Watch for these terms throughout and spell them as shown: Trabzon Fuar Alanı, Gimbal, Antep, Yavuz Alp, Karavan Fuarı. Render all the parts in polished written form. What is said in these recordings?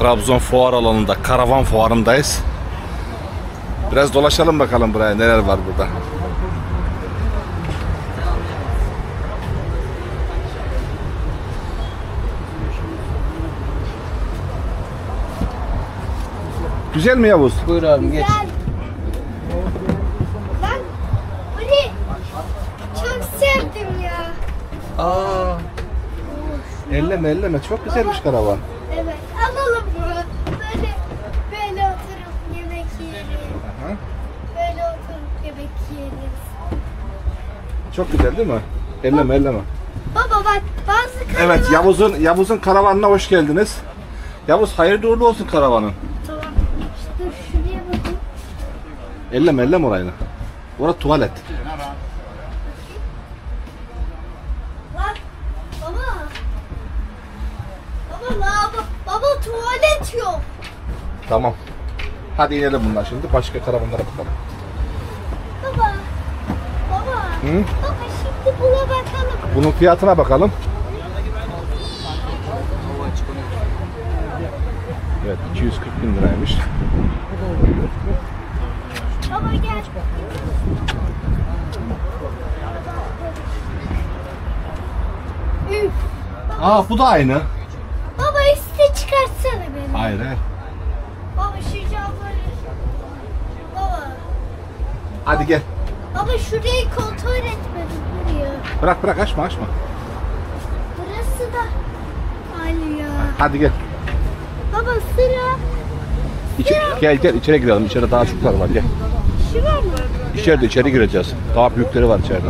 Trabzon Fuar Alanı'nda, Karavan Fuarı'ndayız. Biraz dolaşalım bakalım buraya, neler var burada. Güzel mi Yavuz? Buyur abim, geç. Ben bunu çok sevdim ya. Aa. Elleme, çok güzelmiş karavan. Evet, alalım bunu. Böyle oturup yemek yeriz. Aha. Böyle oturup yemek yeriz. Çok güzel değil mi? Elleme. Baba bak, bazı karavan... Evet, Yavuz'un karavanına hoş geldiniz. Yavuz, hayırlı uğurlu olsun karavanın. Tamam. Dur, şuraya bakın. Elleme orayını. Orası tuvalet. Baba tuvalet yok. Tamam. Hadi inelim bunlar şimdi. Başka karavanlara bakalım. Baba. Hı? Baba şimdi buna bakalım. Bunun fiyatına bakalım. Evet, 240.000 liraymış. Baba gel. Üf. Aa, bu da aynı. Çıkartsana beni. Hayır. Baba şu camları. Baba. Hadi gel. Baba şurayı kontrol etmedim buraya. Bırak açma. Burası da aynı ya. Hadi gel. Baba sıra. Gel içeri girelim. İçeride daha çoklar var, gel. Şu var mı? İçeride içeri gireceğiz. Daha büyükleri var içeride.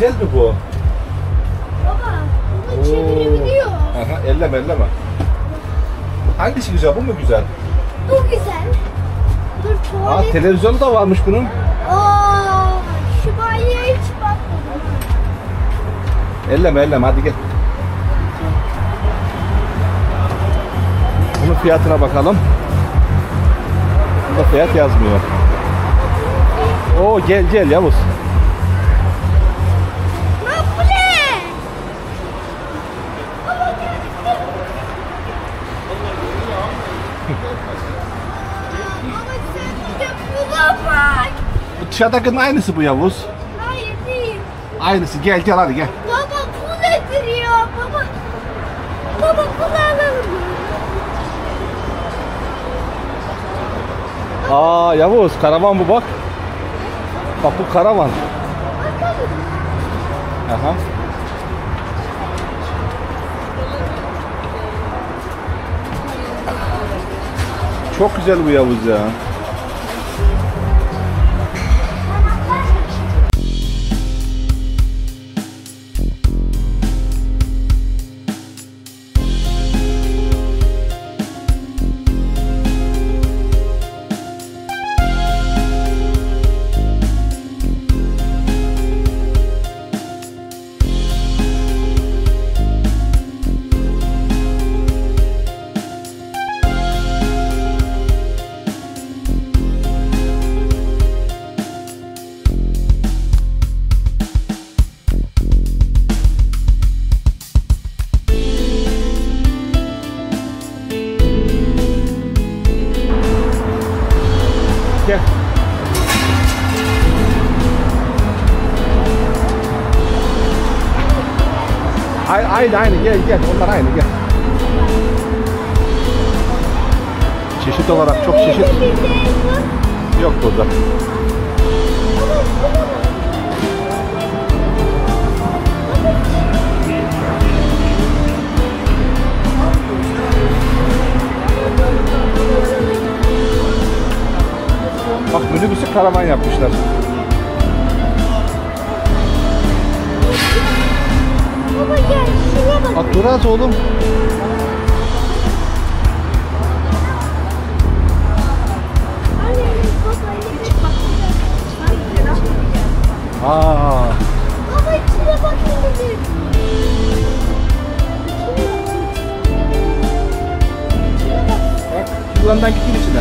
Güzel mi bu? Baba, bunu çevirebiliyor. Aha, elleme. Hangisi güzel, bu mu güzel? Bu güzel. Dur, tuvalet. Aa, televizyonu da varmış bunun. Aa, şu banyoya hiç bakmadım. Elleme, hadi gel. Bunun fiyatına bakalım. Burada fiyat yazmıyor. Oo, gel Yavuz. Dışarıdakinin aynısı bu Yavuz. Hayır değil. Aynısı, gel hadi gel. Baba bu nedir ya baba? Baba bunu alalım mı? Aa Yavuz, karavan bu bak. Bak bu karavan. Bakalım. Aha. Çok güzel bu Yavuz ya. Aynı gel onlar aynı gel. Çeşit olarak çok çeşit. Yok burada. Bak minibüsü karavan yapmışlar. Baba gel şuraya bak. Duraz oğlum. Aa. Baba içine bak dedim. Bak yılandan gittin içine.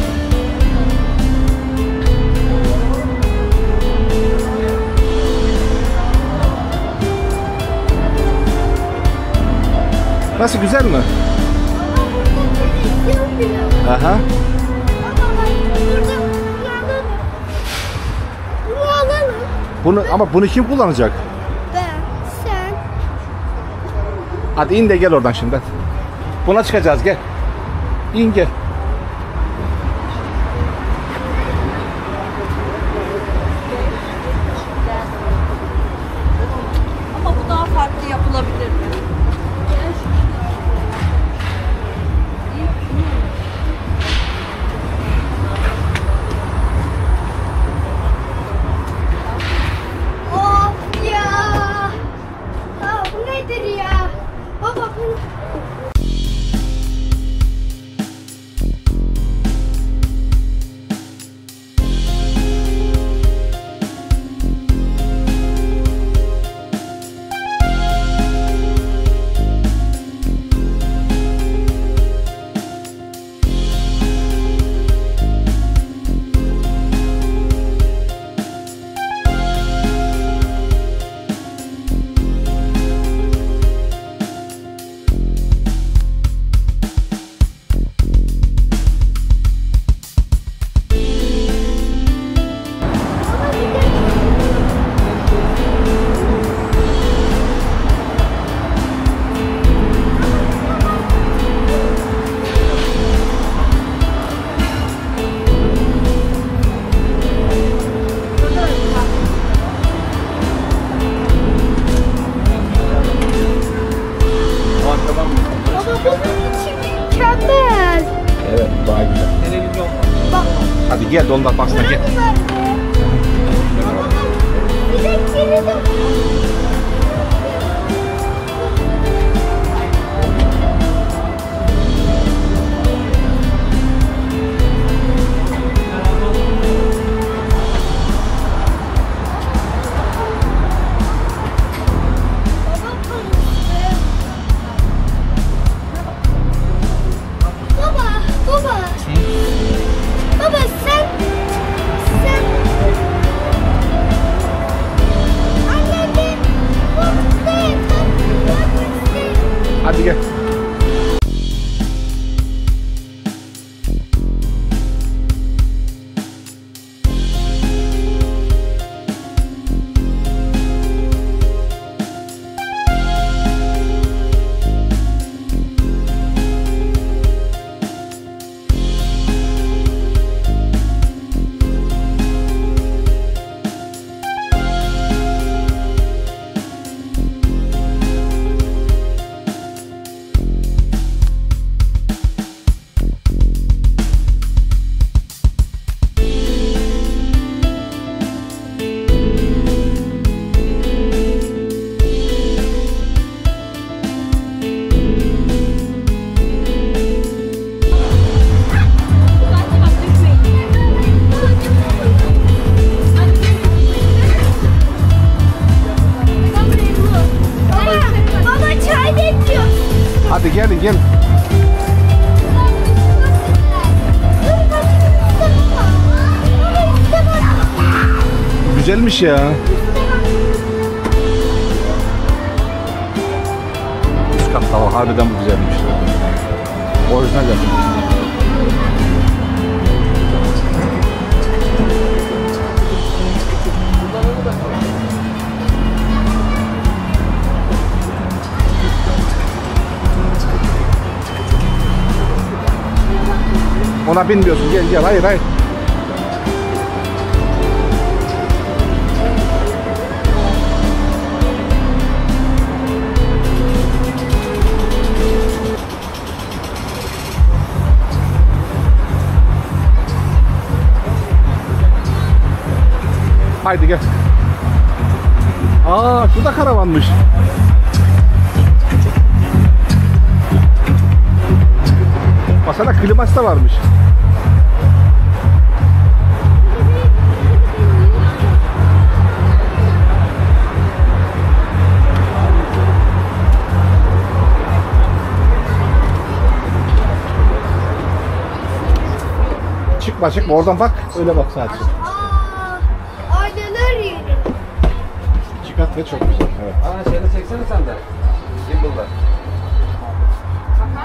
Nasıl, güzel mi? Aha. Bunu, ama bunu kim kullanacak? Ben, sen. Hadi in de gel oradan şimdi. Buna çıkacağız, gel. İn gel. Ama bu daha farklı yapılabilir mi? Gel de ondan baksana, gel. Gel. Güzelmiş ya. Üst kat hava harbiden bu güzelmiş. Orijinal yapmış. Ona binmiyorsun, gel gel, hayır hayır. Haydi gel. Aa, şurada karavanmış. Baksana, kliması da varmış. Çıkma çıkma, oradan bak, öyle bak sadece. Aynalar yeri. Çıkart ve çok güzel, evet. Aa, şeyde çeksene sen de. Gimbal'da. Bakar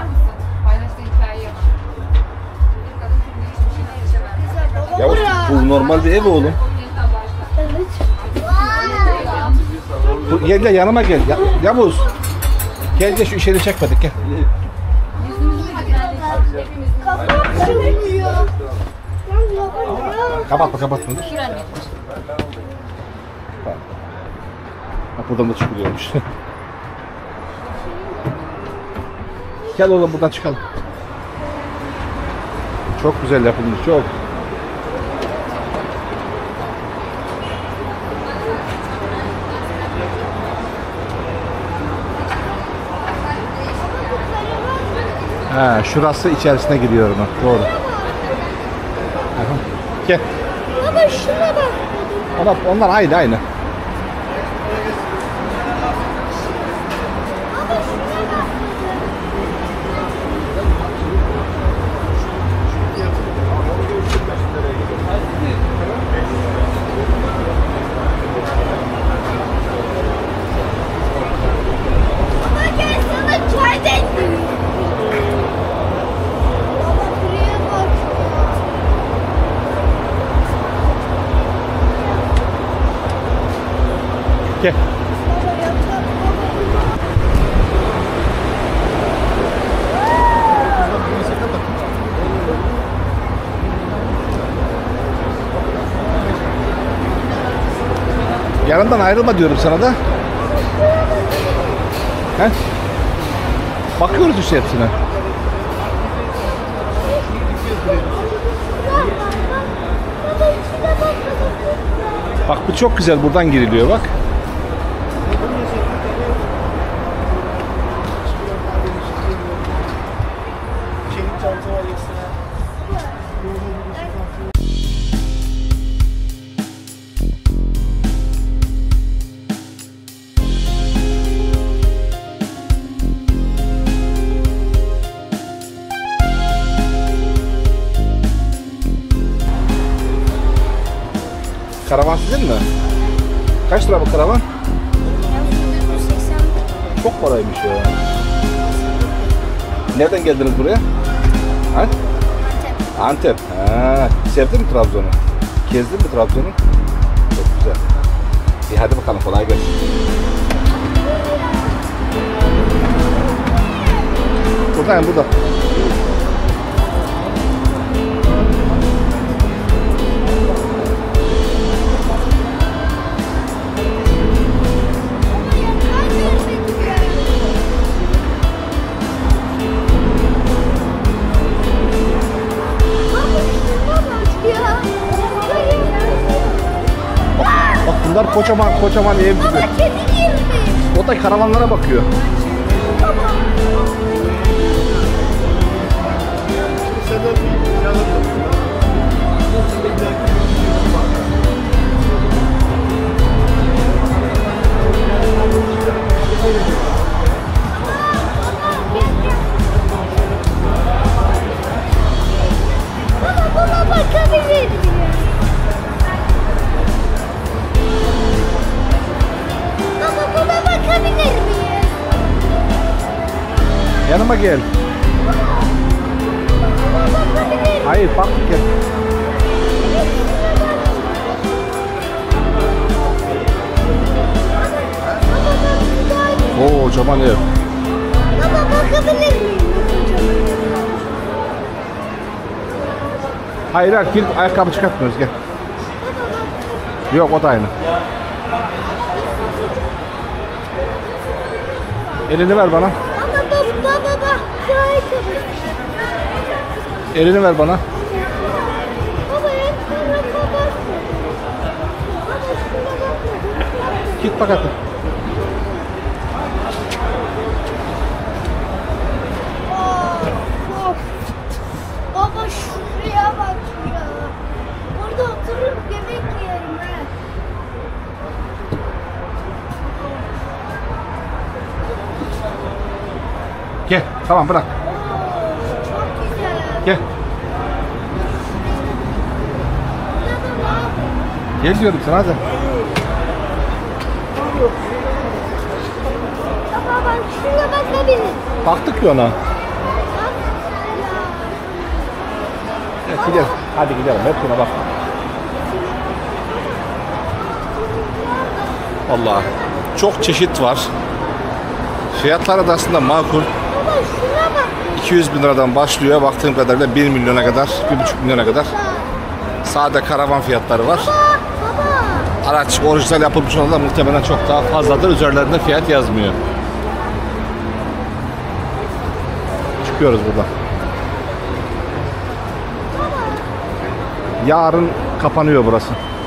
mısın? Paylaştığı hikayeyi yap. Bir kadın filmde hiçbir şey yaşamaz. Bu normal bir ev oğlum. Evet. Dur, gel gel yanıma gel. Yavuz. Gel gel şu içeri çek hadi gel. Kapatma kapatma. Bak buradan da çıkılıyormuş. Gel oğlum buradan çıkalım. Çok güzel yapılmış, çok. Ha, şurası içerisine giriyor mu? Doğru. Gel. Baba şuna bak. Ama onlar aynı aynı. Gel. Yanından ayrılma diyorum sana da. He? Bakıyoruz işte hepsine. Bak bu çok güzel, buradan giriliyor bak. Karavan sizin mi? Kaç lira bu karavan? 80. Çok paraymış ya. Nereden geldiniz buraya? Ha? Antep. Ha. Sevdin mi Trabzon'u? Gezdin mi Trabzon'u? Çok güzel. İyi hadi bakalım, kolay gelsin. Buradayım, burada. Bunlar kocaman kocaman ev gibi. Baba kedi girmiş. O da karavanlara bakıyor. Baba bakabilir miyim? Yanıma gel. Hayır, bak gel. Oo, kocaman ev. Baba bakabilir miyim? Hayır, gir, ayakkabı çıkartmıyoruz, gel. Yok, o da aynı. Elini ver bana. Elini ver bana. Baba, git bak artık. Baba şuraya bak ya. Burada oturup yemek yerim he. Gel tamam bırak. Oo, çok güzel. Gel. Gel diyorum sana hadi. Baba bak şuraya bak ne bilin. Baktık ya ona. Evet, gidelim. Hadi gidelim. Hep buna bak. Vallahi çok çeşit var. Fiyatları da aslında makul. 200 bin liradan başlıyor. Baktığım kadarıyla 1 milyona kadar, 1,5 milyona kadar. Sade karavan fiyatları var. Araç orijinal yapılmış olan da muhtemelen çok daha fazladır. Üzerlerinde fiyat yazmıyor. Çıkıyoruz buradan. Yarın kapanıyor burası.